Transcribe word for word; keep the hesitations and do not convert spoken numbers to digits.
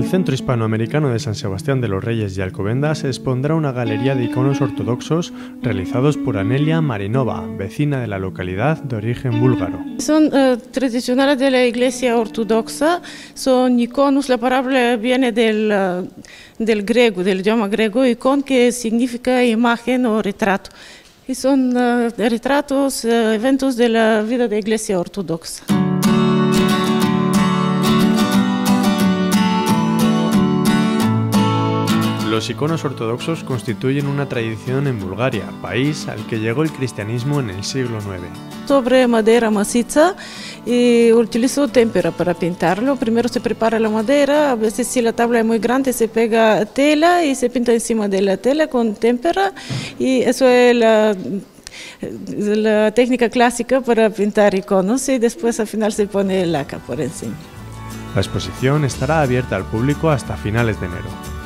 el Centro Hispanoamericano de San Sebastián de los Reyes y Alcobenda se expondrá una galería de iconos ortodoxos realizados por Anelia Marinova, vecina de la localidad de origen búlgaro. Son uh, tradicionales de la Iglesia ortodoxa, son iconos, la palabra viene del, uh, del griego, del idioma griego, icon, que significa imagen o retrato. Y son uh, retratos, uh, eventos de la vida de la Iglesia ortodoxa. Los iconos ortodoxos constituyen una tradición en Bulgaria, país al que llegó el cristianismo en el siglo noveno. Sobre madera maciza y utilizo témpera para pintarlo. Primero se prepara la madera, a veces si la tabla es muy grande se pega tela y se pinta encima de la tela con témpera, y eso es la, la técnica clásica para pintar iconos, y después al final se pone laca por encima. La exposición estará abierta al público hasta finales de enero.